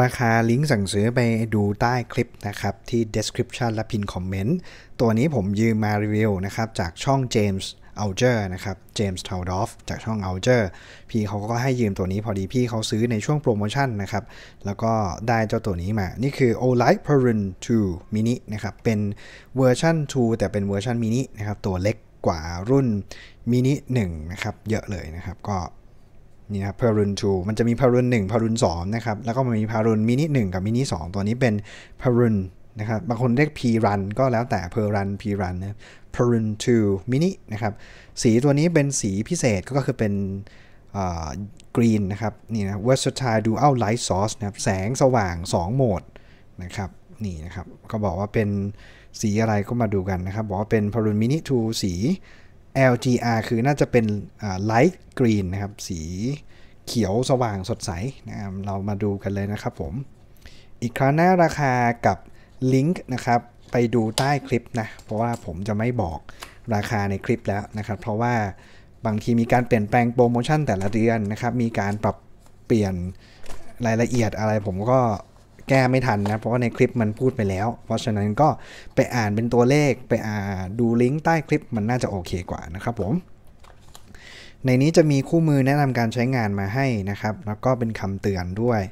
ราคาลิงก์สั่งซื้อไปดูใต้คลิปนะครับที่ description และพินคอมเมนต์ตัวนี้ผมยืมมารีวิวนะครับจากช่อง James Alger นะครับ James จากช่อง Alger พี่เขาก็ให้ยืมตัวนี้พอดีพี่เขาซื้อในช่วงโปรโมชั่นนะครับแล้วก็ได้เจ้าตัวนี้มานี่คือ Olight Perun 2 Mini นะครับเป็นเวอร์ชัน2แต่เป็นเวอร์ชัน Mini นะครับตัวเล็กกว่ารุ่น Mini 1นะครับเยอะเลยนะครับก็นี่ครับ Perun 2 มันจะมี Perun 1 Perun 2นะครับแล้วก็มันมี Perun Mini 1 กับ Mini 2ตัวนี้เป็น Perun นะครับบางคนเรียก P-Run ก็แล้วแต่ Perun P-Run นะ Perun 2 Mini นะครับสีตัวนี้เป็นสีพิเศษก็คือเป็นกรีนนะครับนี่นะ Versatile Dual Light Source นะครับแสงสว่าง2โหมดนะครับนี่นะครับก็บอกว่าเป็นสีอะไรก็มาดูกันนะครับบอกว่าเป็น Perun Mini 2 สีLGR คือน่าจะเป็นLight Green นะครับสีเขียวสว่างสดใสนะครับเรามาดูกันเลยนะครับผมอีกครั้งหน้าราคากับลิงก์นะครับไปดูใต้คลิปนะเพราะว่าผมจะไม่บอกราคาในคลิปแล้วนะครับเพราะว่าบางทีมีการเปลี่ยนแปลงโปรโมชั่นแต่ละเดือนนะครับมีการปรับเปลี่ยนรายละเอียดอะไรผมก็แก้ไม่ทันนะเพราะว่าในคลิปมันพูดไปแล้วเพราะฉะนั้นก็ไปอ่านเป็นตัวเลขไปดูลิงก์ใต้คลิปมันน่าจะโอเคกว่านะครับผมในนี้จะมีคู่มือแนะนำการใช้งานมาให้นะครับแล้วก็เป็นคำเตือนด้วย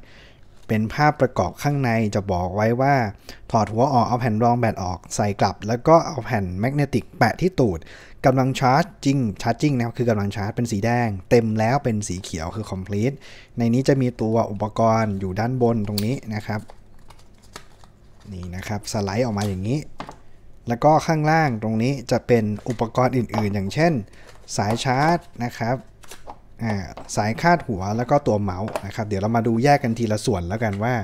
เป็นภาพประกอบข้างในจะบอกไว้ว่าถอดหัวออกเอาแผ่นรองแบตออกใส่กลับแล้วก็เอาแผ่นแมกเนติกแปะที่ตูดกำลังชาร์จจริงนะครับคือกำลังชาร์จเป็นสีแดงเต็มแล้วเป็นสีเขียวคือ complete ในนี้จะมีตัวอุปกรณ์อยู่ด้านบนตรงนี้นะครับนี่นะครับสไลด์ออกมาอย่างนี้แล้วก็ข้างล่างตรงนี้จะเป็นอุปกรณ์อื่นๆอย่างเช่นสายชาร์จนะครับสายคาดหัวแล้วก็ตัวเมาส์นะครับเดี๋ยวเรามาดูแยกกันทีละส่วนแล้วกันว่า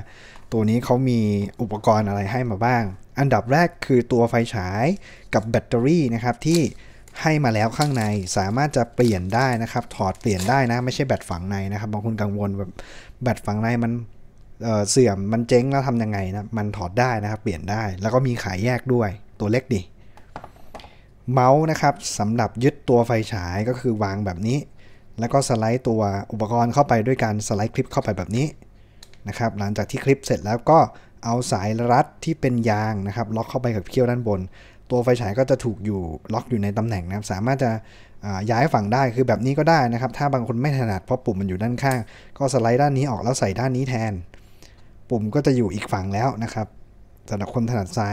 ตัวนี้เขามีอุปกรณ์อะไรให้มาบ้างอันดับแรกคือตัวไฟฉายกับแบตเตอรี่นะครับที่ให้มาแล้วข้างในสามารถจะเปลี่ยนได้นะครับถอดเปลี่ยนได้นะไม่ใช่แบตฝังในนะครับบางคนกังวลแบบแบตฝังในมันเสื่อมมันเจ๊งแล้วทำยังไงนะมันถอดได้นะครับเปลี่ยนได้แล้วก็มีขายแยกด้วยตัวเล็กดิเมาส์นะครับสำหรับยึดตัวไฟฉายก็คือวางแบบนี้แล้วก็สไลด์ตัวอุปกรณ์เข้าไปด้วยการสไลด์คลิปเข้าไปแบบนี้นะครับหลังจากที่คลิปเสร็จแล้วก็เอาสายรัดที่เป็นยางนะครับล็อกเข้าไปกับเขี้ยวด้านบนตัวไฟฉายก็จะถูกอยู่ล็อกอยู่ในตำแหน่งนะครับสามารถจะย้ายฝั่งได้คือแบบนี้ก็ได้นะครับถ้าบางคนไม่ถนัดเพราะปุ่มมันอยู่ด้านข้างก็สไลด์ด้านนี้ออกแล้วใส่ด้านนี้แทนปุ่มก็จะอยู่อีกฝั่งแล้วนะครับสำหรับคนถนัดซ้า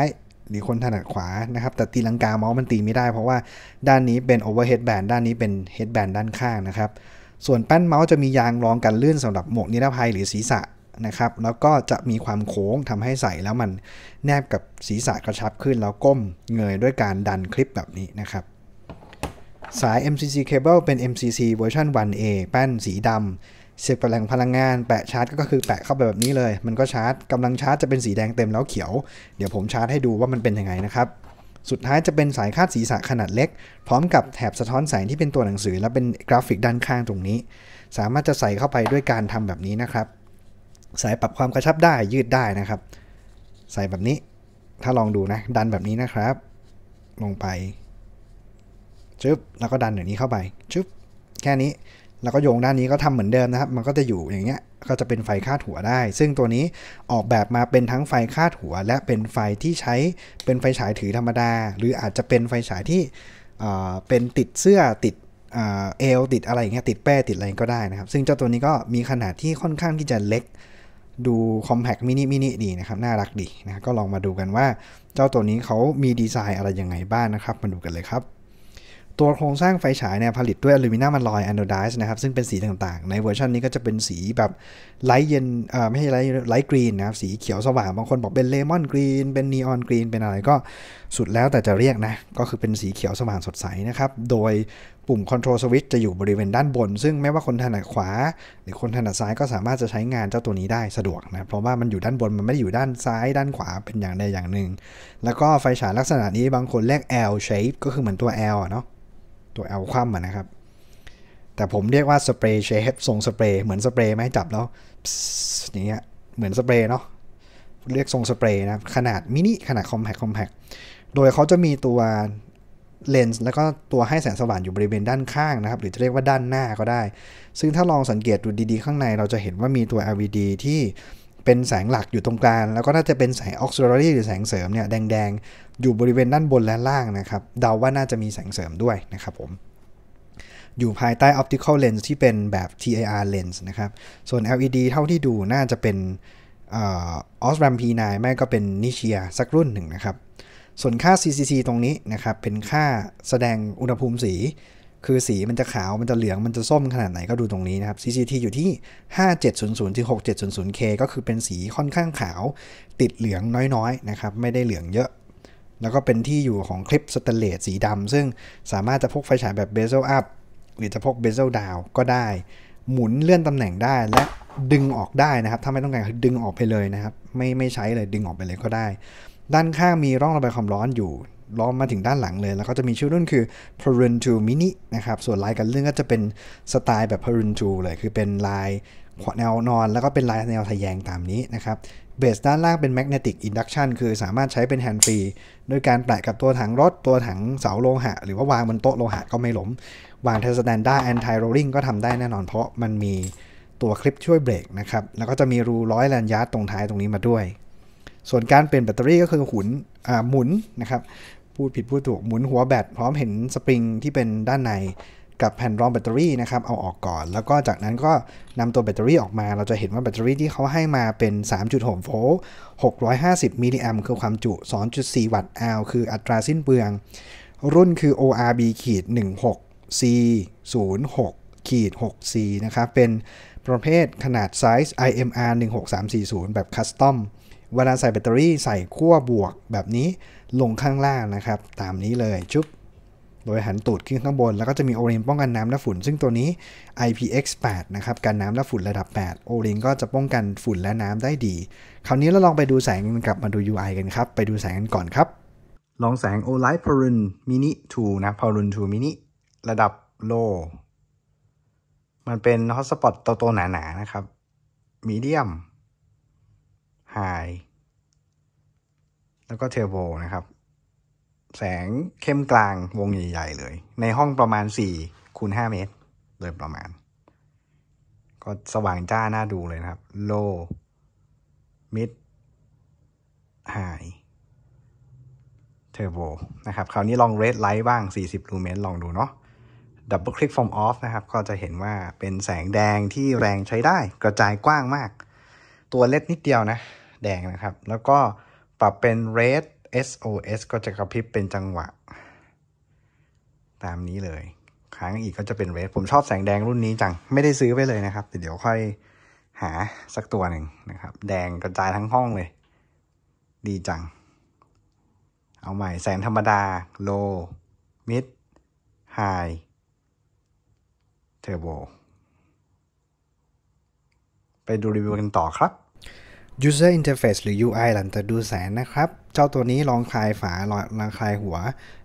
ยหรือคนถนัดขวานะครับแต่ตีลังกาเมาส์มันตีไม่ได้เพราะว่าด้านนี้เป็น overhead band ด้านนี้เป็น head band ด้านข้างนะครับส่วนแป้นเมาส์จะมียางรองกันลื่นสำหรับหมวกนิรภัยหรือศีรษะนะครับแล้วก็จะมีความโค้งทำให้ใส่แล้วมันแนบกับศีรษะกระชับขึ้นแล้วก้มเงยด้วยการดันคลิปแบบนี้นะครับสาย MCC cable เป็น MCC เวอร์ชัน 1A แป้นสีดำเสียบแหล่งพลังงานแปะชาร์จก็คือแปะเข้าไปแบบนี้เลยมันก็ชาร์จกำลังชาร์จจะเป็นสีแดงเต็มแล้วเขียวเดี๋ยวผมชาร์จให้ดูว่ามันเป็นยังไงนะครับสุดท้ายจะเป็นสายคาดศีรษะขนาดเล็กพร้อมกับแถบสะท้อนแสงที่เป็นตัวหนังสือและเป็นกราฟิกด้านข้างตรงนี้สามารถจะใส่เข้าไปด้วยการทำแบบนี้นะครับสายปรับความกระชับได้ยืดได้นะครับใส่แบบนี้ถ้าลองดูนะดันแบบนี้นะครับลงไปชึบแล้วก็ดันอย่างนี้เข้าไปชึบแค่นี้แล้วก็โยงด้านนี้ก็ทำเหมือนเดิมนะครับมันก็จะอยู่อย่างเงี้ยก็จะเป็นไฟคาดหัวได้ซึ่งตัวนี้ออกแบบมาเป็นทั้งไฟคาดหัวและเป็นไฟที่ใช้เป็นไฟฉายถือธรรมดาหรืออาจจะเป็นไฟฉายที่เป็นติดเสื้อติดเอวติดอะไรอย่างเงี้ยติดแป้ติดอะไรก็ได้นะครับซึ่งเจ้าตัวนี้ก็มีขนาดที่ค่อนข้างที่จะเล็กดูคอมแพคมินิดีนะครับน่ารักดีนะก็ลองมาดูกันว่าเจ้าตัวนี้เขามีดีไซน์อะไรยังไงบ้าง นะครับมาดูกันเลยครับตัวโครงสร้างไฟฉายเนี่ยผลิตด้วยอลูมิเนียมอลลอยอะโนไดซ์นะครับซึ่งเป็นสีต่างๆในเวอร์ชันนี้ก็จะเป็นสีแบบไลท์เย็นไม่ใช่ไลท์กรีนนะครับสีเขียวสว่างบางคนบอกเป็นเลมอนกรีนเป็นนีออนกรีนเป็นอะไรก็สุดแล้วแต่จะเรียกนะก็คือเป็นสีเขียวสว่างสดใสนะครับโดยปุ่มคอนโทรลสวิตช์จะอยู่บริเวณด้านบนซึ่งไม่ว่าคนถนัดขวาหรือคนถนัดซ้ายก็สามารถจะใช้งานเจ้าตัวนี้ได้สะดวกนะเพราะว่ามันอยู่ด้านบนมันไม่ได้อยู่ด้านซ้ายด้านขวาเป็นอย่างใดอย่างหนึ่งแล้วก็ไฟฉายลักษณะนี้บางคนเรียก L shape ก็คือเหมือนตัว L เนาะตัว L คว่ำนะครับแต่ผมเรียกว่าสเปรย์เชฟทรงสเปรย์เหมือนสเปรย์ไหมจับแล้วอย่างเงี้ยเหมือนสเปรย์เนาะเรียกทรงสเปรย์นะขนาดมินิขนาดคอมแพคโดยเขาจะมีตัวเลนส์แล้วก็ตัวให้แสงสว่างอยู่บริเวณด้านข้างนะครับหรือจะเรียกว่าด้านหน้าก็ได้ซึ่งถ้าลองสังเกตดูดีๆข้างในเราจะเห็นว่ามีตัว LED ที่ เป็นแสงหลักอยู่ตรงกลางแล้วก็ถ้าจะเป็นแสง auxiliary หรือแสงเสริมเนี่ยแดงๆอยู่บริเวณด้านบนและล่างนะครับเดาว่าน่าจะมีแสงเสริมด้วยนะครับผมอยู่ภายใต้ optical lens ที่เป็นแบบ TIR lens นะครับส่วน LED เท่าที่ดูน่าจะเป็นOsram P9 แม่ก็เป็น Nichia สักรุ่นหนึ่งนะครับส่วนค่า CCC ตรงนี้นะครับเป็นค่าแสดงอุณหภูมิสีคือสีมันจะขาวมันจะเหลืองมันจะส้มขนาดไหนก็ดูตรงนี้นะครับ CCT อยู่ที่ 5700-6700K ก็คือเป็นสีค่อนข้างขาวติดเหลืองน้อยๆนะครับไม่ได้เหลืองเยอะแล้วก็เป็นที่อยู่ของคลิปสแตนเลสสีดำซึ่งสามารถจะพกไฟฉายแบบ bezel up หรือจะพก bezel down ก็ได้หมุนเลื่อนตำแหน่งได้และดึงออกได้นะครับถ้าไม่ต้องการดึงออกไปเลยนะครับไม่ใช้เลยดึงออกไปเลยก็ได้ด้านข้างมีร่องระบายความร้อนอยู่ล้อมมาถึงด้านหลังเลยแล้วก็จะมีชื่อรุ่นคือ Perun 2 Mini นะครับส่วนลายกันเรื่องก็จะเป็นสไตล์แบบ Perun 2 เลยคือเป็นลายแนวนอนแล้วก็เป็นลายแนวทะแยงตามนี้นะครับเบสด้านล่างเป็น Magnetic Induction คือสามารถใช้เป็นแฮนด์ฟรีโดยการแปะกับตัวถังรถตัวถังเสาโลหะหรือว่าวางบนโต๊ะโลหะก็ไม่ล้มวางเทอร์สแตนดาร์ Anti Rolling ก็ทำได้แน่นอนเพราะมันมีตัวคลิปช่วยเบรกนะครับแล้วก็จะมีรูร้อยแลนยาร์ดตรงท้ายตรงนี้มาด้วยส่วนการเปลี่ยนแบตเตอรี่ก็คือหมุนนะครับพูดผิดพูดถูกหมุนหัวแบตพร้อมเห็นสปริงที่เป็นด้านในกับแผ่นรองแบตเตอรี่นะครับเอาออกก่อนแล้วก็จากนั้นก็นำตัวแบตเตอรี่ออกมาเราจะเห็นว่าแบตเตอรี่ที่เขาให้มาเป็น 3.6 โวลต์ 650 มิลลิแอมป์คือความจุ 2.4 วัตต์อาวคืออัตราสิ้นเปลืองรุ่นคือ ORB-16C06-6C นะครับเป็นประเภทขนาดไซส์ IMR 16340แบบคัสตอมเวลาใส่แบตเตอรี่ใส่ขั้วบวกแบบนี้ลงข้างล่างนะครับตามนี้เลยจุ๊บโดยหันตูดขึ้นข้างบนแล้วก็จะมีโอลิงป้องกันน้ำและฝุ่นซึ่งตัวนี้ IPX8 นะครับกันน้ำและฝุ่นระดับ8โอลิงก็จะป้องกันฝุ่นและน้ำได้ดีคราวนี้เราลองไปดูแสงกันกลับมาดู UI กันครับไปดูแสงกันก่อนครับลองแสง Olight Perun Mini 2 นะ Perun 2 Mini ระดับ Low มันเป็น Hot Spot โตๆหนาๆนะครับ Medium High แล้วก็ Turbo นะครับแสงเข้มกลางวงใหญ่ๆเลยในห้องประมาณ 4x5 เมตรโดยประมาณก็สว่างจ้าน่าดูเลยนะครับ Low Mid High Turbo นะครับคราวนี้ลอง Red Light บ้าง40ลูเมนลองดูเนาะ Double Click From Off นะครับก็จะเห็นว่าเป็นแสงแดงที่แรงใช้ได้กระจายกว้างมากตัวเล็ดนิดเดียวนะแดงนะครับแล้วก็ปรับเป็น Red SOS ก็จะกระพริบเป็นจังหวะตามนี้เลยครั้งอีกก็จะเป็น Red ผมชอบแสงแดงรุ่นนี้จังไม่ได้ซื้อไปเลยนะครับเดี๋ยวค่อยหาสักตัวหนึ่งนะครับแดงกระจายทั้งห้องเลยดีจังเอาใหม่แสงธรรมดา Low Mid High Turboไปดูรีวิวกันต่อครับ user interface หรือ UI หลังจากดูแสงนะครับเจ้าตัวนี้ลองคลายฝาลองคลายหัว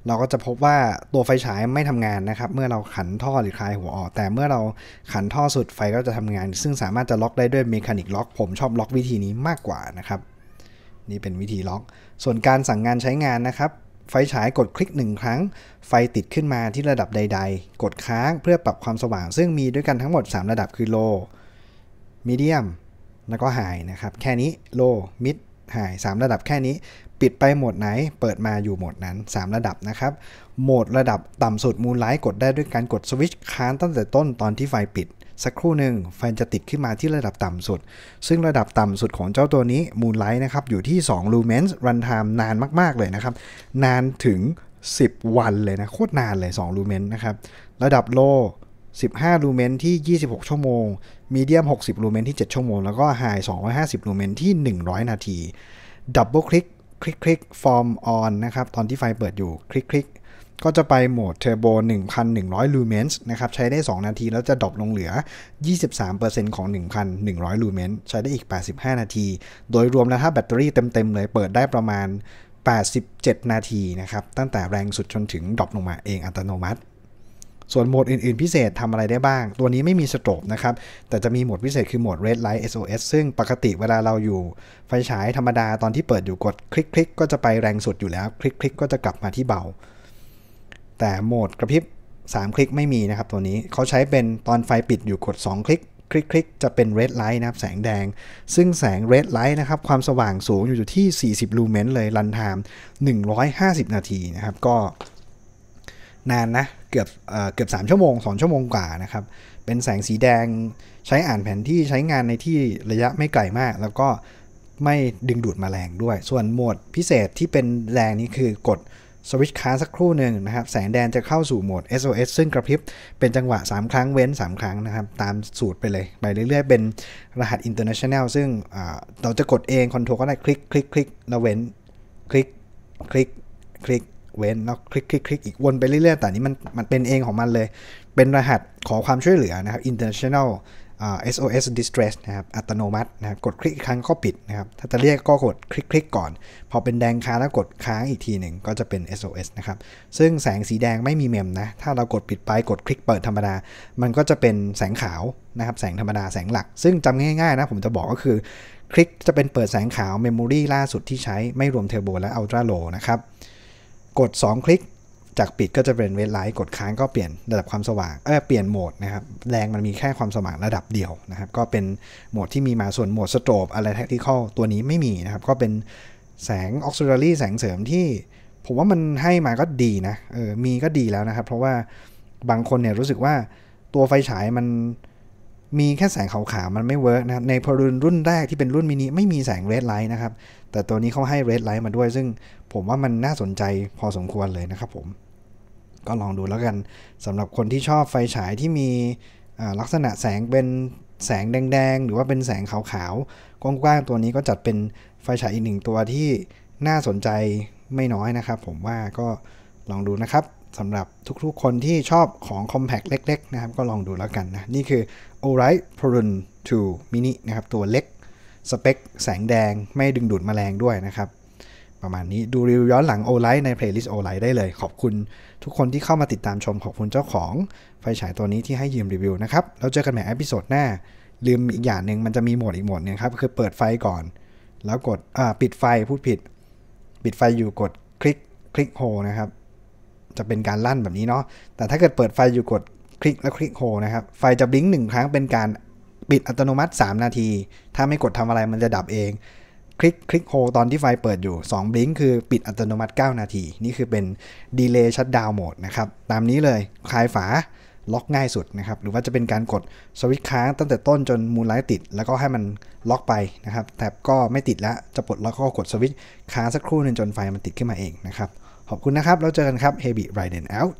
เราก็จะพบว่าตัวไฟฉายไม่ทำงานนะครับเมื่อเราขันท่อหรือคลายหัวออกแต่เมื่อเราขันท่อสุดไฟก็จะทำงานซึ่งสามารถจะล็อกได้ด้วยเมคานิกล็อกผมชอบล็อกวิธีนี้มากกว่านะครับนี่เป็นวิธีล็อกส่วนการสั่งงานใช้งานนะครับไฟฉายกดคลิก1ครั้งไฟติดขึ้นมาที่ระดับใดๆกดค้างเพื่อปรับความสว่างซึ่งมีด้วยกันทั้งหมด3ระดับคือ low medium แล้วก็ high นะครับแค่นี้ low mid high 3ระดับแค่นี้ปิดไปโหมดไหนเปิดมาอยู่โหมดนั้น3ระดับนะครับโหมดระดับต่ำสุด Moonlight กดได้ด้วยการกดสวิตช์ค้างตั้งแต่ต้นตอนที่ไฟปิดสักครู่หนึ่งไฟจะติดขึ้นมาที่ระดับต่ำสุดซึ่งระดับต่ำสุดของเจ้าตัวนี้ Moonlight นะครับอยู่ที่2 lumens runtime นานมากๆเลยนะครับนานถึง10วันเลยนะโคตรนานเลย2 lumens นะครับระดับ low15 ลูเมนที่26ชั่วโมง Medium 60 ลูเมนที่7ชั่วโมงแล้วก็ High 250 ลูเมนที่100นาทีดับเบิลคลิกForm On นะครับตอนที่ไฟเปิดอยู่คลิกก็จะไปโหมด Turbo 1,100 ลูเมนนะครับใช้ได้2นาทีแล้วจะดรอปลงเหลือ 23% ของ 1,100 ลูเมนใช้ได้อีก85นาทีโดยรวมแล้วถ้าแบตเตอรี่เต็มๆเลยเปิดได้ประมาณ87นาทีนะครับตั้งแต่แรงสุดจนถึงดรอปลงมาเองอัตโนมัติส่วนโหมดอื่นๆพิเศษทำอะไรได้บ้างตัวนี้ไม่มีสโตรบนะครับแต่จะมีโหมดพิเศษคือโหมด Red Light SOS ซึ่งปกติเวลาเราอยู่ไฟฉายธรรมดาตอนที่เปิดอยู่กดคลิกก็จะไปแรงสุดอยู่แล้วคลิกก็จะกลับมาที่เบาแต่โหมดกระพริบ3คลิกไม่มีนะครับตัวนี้เขาใช้เป็นตอนไฟปิดอยู่กด2คลิก คลิกๆจะเป็น red light นะครับแสงแดงซึ่งแสง red light นะครับความสว่างสูงอยู่ที่40ลูเมนเลยรันไทม์150นาทีนะครับก็นานนะเกือบ3ชั่วโมง2ชั่วโมงกว่านะครับเป็นแสงสีแดงใช้อ่านแผนที่ใช้งานในที่ระยะไม่ไกลมากแล้วก็ไม่ดึงดูดแมลงด้วยส่วนโหมดพิเศษที่เป็นแรงนี้คือกดสวิตช์ค้างสักครู่หนึ่งนะครับแสงแดงจะเข้าสู่โหมด SOS ซึ่งกระพริบเป็นจังหวะ3ครั้งเว้น3ครั้งนะครับตามสูตรไปเลยไปเรื่อยๆเป็นรหัส International ซึ่งเราจะกดเองคอนโทรลก็ได้คลิกคลิกคลิกแล้วเว้นคลิกคลิกคลิกเว้นแล้วคลิกคลิกคลิกอีกวนไปเรื่อยๆแต่นี้มันเป็นเองของมันเลยเป็นรหัสขอความช่วยเหลือนะครับ International SOS distress นะครับอัตโนมัตินะครับกดคลิกครั้งก็ปิดนะครับถ้าจะเรียกก็กดคลิกก่อนพอเป็นแดงค้างแล้วกดค้างอีกทีหนึ่งก็จะเป็น SOS นะครับซึ่งแสงสีแดงไม่มีเมมนะถ้าเรากดปิดไปกดคลิกเปิดธรรมดามันก็จะเป็นแสงขาวนะครับแสงธรรมดาแสงหลักซึ่งจำง่ายๆนะผมจะบอกก็คือคลิกจะเป็นเปิดแสงขาวเมมโมรีล่าสุดที่ใช้ไม่รวมเทอร์โบและอัลตร้าโลนะครับกด2คลิกจากปิดก็จะเป็นเรดไลท์กดค้างก็เปลี่ยนระดับความสว่างเปลี่ยนโหมดนะครับแรงมันมีแค่ความสว่างระดับเดียวนะครับก็เป็นโหมดที่มีมาส่วนโหมดสโตรบอะไรแท็กติคอลตัวนี้ไม่มีนะครับก็เป็นแสงออกซิลลารี่แสงเสริมที่ผมว่ามันให้มาก็ดีนะมีก็ดีแล้วนะครับเพราะว่าบางคนเนี่ยรู้สึกว่าตัวไฟฉายมันมีแค่แสงขาวๆมันไม่เวิร์กนะครับในPerunรุ่นแรกที่เป็นรุ่นมินิไม่มีแสงเรดไลท์นะครับแต่ตัวนี้เขาให้เรดไลท์มาด้วยซึ่งผมว่ามันน่าสนใจพอสมควรเลยนะครับผมก็ลองดูแล้วกันสำหรับคนที่ชอบไฟฉายที่มีลักษณะแสงเป็นแสงแดงๆหรือว่าเป็นแสงขาวๆกว้างๆตัวนี้ก็จัดเป็นไฟฉายอีกหนึ่งตัวที่น่าสนใจไม่น้อยนะครับผมว่าก็ลองดูนะครับสำหรับทุกๆคนที่ชอบของ Compact เล็กๆนะครับก็ลองดูแล้วกันนะนี่คือ Olight Perun 2 Mini นะครับตัวเล็กสเปคแสงแดงไม่ดึงดูดแมลงด้วยนะครับประมาณนี้ดูรีวิวย้อนหลัง Olight ใน playlist Olight ได้เลยขอบคุณทุกคนที่เข้ามาติดตามชมขอบคุณเจ้าของไฟฉายตัวนี้ที่ให้ยืมรีวิวนะครับแล้วเจอกันใหม่เอพิโซดหน้าลืมอีกอย่างหนึ่งมันจะมีโหมดอีกโหมดนึงครับคือเปิดไฟก่อนแล้วกดปิดไฟพูดผิดปิดไฟอยู่กดคลิกโฮนะครับจะเป็นการลั่นแบบนี้เนาะแต่ถ้าเกิดเปิดไฟอยู่กดคลิกแล้วคลิกโฮนะครับไฟจะบลิงก์1ครั้งเป็นการปิดอัตโนมัติ3นาทีถ้าไม่กดทำอะไรมันจะดับเองคลิกโฮตอนที่ไฟเปิดอยู่2บลิงก์คือปิดอัตโนมัติ9นาทีนี่คือเป็นดีเลย์ชัตดาวน์โหมดนะครับตามนี้เลยคลายฝาล็อกง่ายสุดนะครับหรือว่าจะเป็นการกดสวิตช์ค้างตั้งแต่ต้นจนมูนไลท์ติดแล้วก็ให้มันล็อกไปนะครับแท็บก็ไม่ติดแล้วจะปลดล็อกก็กดสวิตช์ค้างสักครู่นึงจนไฟมันติดขึ้นมาเองนะครับขอบคุณนะครับแล้วเจอกันครับ Heavy Raiden out